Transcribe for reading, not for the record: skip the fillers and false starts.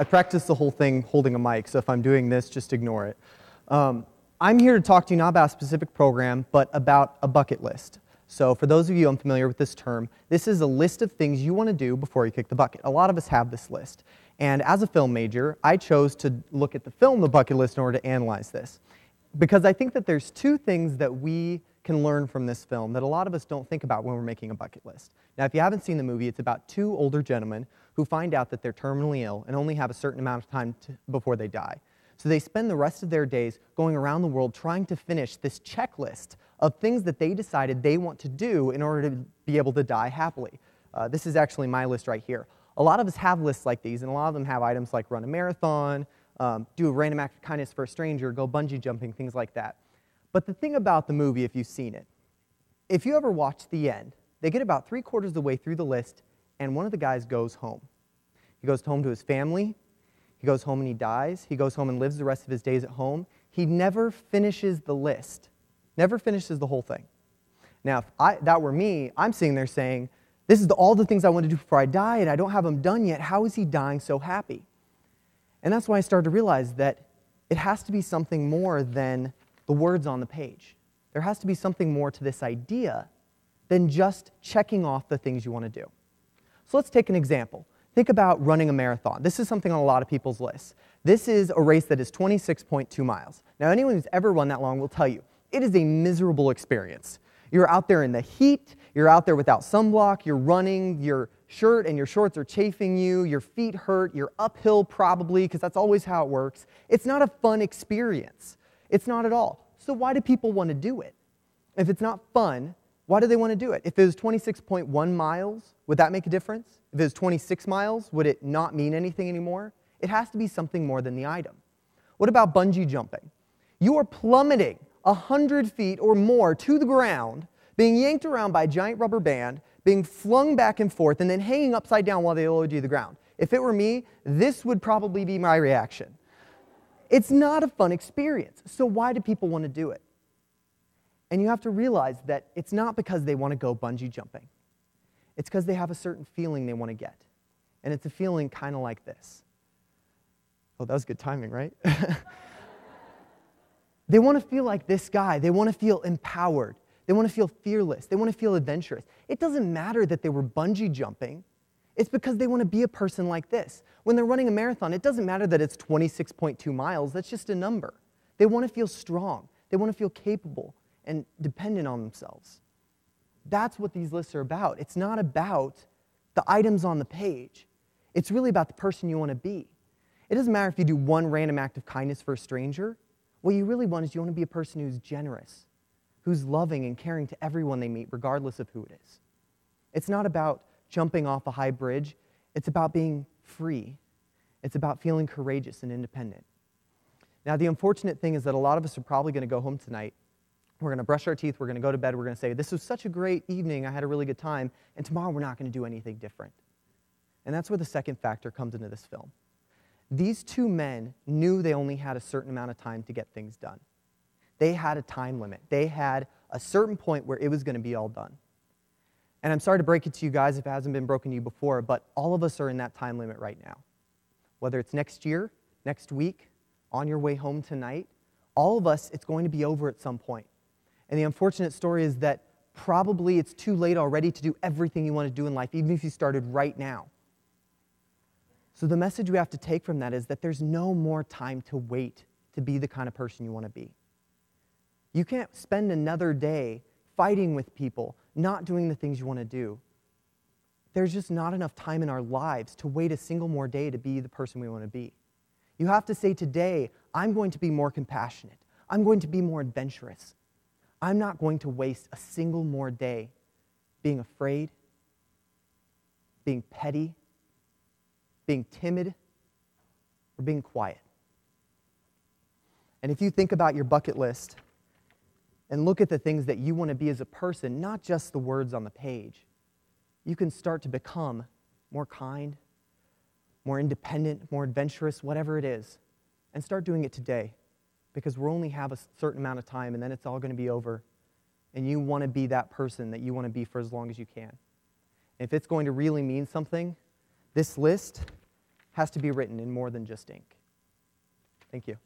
I practice the whole thing holding a mic, so if I'm doing this, just ignore it. I'm here to talk to you not about a specific program, but about a bucket list. So for those of you unfamiliar with this term, this is a list of things you want to do before you kick the bucket. A lot of us have this list. And as a film major, I chose to look at the film The Bucket List in order to analyze this, because I think that there's two things that we can learn from this film that a lot of us don't think about when we're making a bucket list. Now, if you haven't seen the movie, it's about two older gentlemen who find out that they're terminally ill and only have a certain amount of time before they die. So they spend the rest of their days going around the world trying to finish this checklist of things that they decided they want to do in order to be able to die happily. This is actually my list right here. A lot of us have lists like these, and a lot of them have items like run a marathon, do a random act of kindness for a stranger, go bungee jumping, things like that. But the thing about the movie, if you've seen it, if you ever watched the end, they get about 3/4 of the way through the list, and one of the guys goes home. He goes home to his family. He goes home and he dies. He goes home and lives the rest of his days at home. He never finishes the list, never finishes the whole thing. Now, if that were me, I'm sitting there saying, this is all the things I want to do before I die, and I don't have them done yet. How is he dying so happy? And that's why I started to realize that it has to be something more than the words on the page. There has to be something more to this idea than just checking off the things you want to do. So let's take an example. Think about running a marathon. This is something on a lot of people's lists. This is a race that is 26.2 miles. Now, anyone who's ever run that long will tell you, it is a miserable experience. You're out there in the heat, you're out there without sunblock, you're running, your shirt and your shorts are chafing you, your feet hurt, you're uphill probably, because that's always how it works. It's not a fun experience. It's not at all. So why do people want to do it? If it's not fun, why do they want to do it? If it was 26.1 miles, would that make a difference? If it was 26 miles, would it not mean anything anymore? It has to be something more than the item. What about bungee jumping? You are plummeting 100 feet or more to the ground, being yanked around by a giant rubber band, being flung back and forth, and then hanging upside down while they load you to the ground. If it were me, this would probably be my reaction. It's not a fun experience, so why do people want to do it? And you have to realize that it's not because they want to go bungee jumping. It's because they have a certain feeling they want to get. And it's a feeling kind of like this. Oh, that was good timing, right? They want to feel like this guy. They want to feel empowered. They want to feel fearless. They want to feel adventurous. It doesn't matter that they were bungee jumping. It's because they want to be a person like this. When they're running a marathon, it doesn't matter that it's 26.2 miles. That's just a number. They want to feel strong. They want to feel capable and dependent on themselves. That's what these lists are about. It's not about the items on the page. It's really about the person you want to be. It doesn't matter if you do one random act of kindness for a stranger. What you really want is you want to be a person who's generous, who's loving and caring to everyone they meet, regardless of who it is. It's not about jumping off a high bridge. It's about being free. It's about feeling courageous and independent. Now, the unfortunate thing is that a lot of us are probably going to go home tonight. We're going to brush our teeth, we're going to go to bed, we're going to say, this was such a great evening, I had a really good time, and tomorrow we're not going to do anything different. And that's where the second factor comes into this film. These two men knew they only had a certain amount of time to get things done. They had a time limit. They had a certain point where it was going to be all done. And I'm sorry to break it to you guys if it hasn't been broken to you before, but all of us are in that time limit right now. Whether it's next year, next week, on your way home tonight, all of us, it's going to be over at some point. And the unfortunate story is that probably it's too late already to do everything you want to do in life, even if you started right now. So the message we have to take from that is that there's no more time to wait to be the kind of person you want to be. You can't spend another day fighting with people, not doing the things you want to do. There's just not enough time in our lives to wait a single more day to be the person we want to be. You have to say today, I'm going to be more compassionate. I'm going to be more adventurous. I'm not going to waste a single more day being afraid, being petty, being timid, or being quiet. And if you think about your bucket list and look at the things that you want to be as a person, not just the words on the page, you can start to become more kind, more independent, more adventurous, whatever it is, and start doing it today. Because we only have a certain amount of time, and then it's all going to be over. And you want to be that person that you want to be for as long as you can. And if it's going to really mean something, this list has to be written in more than just ink. Thank you.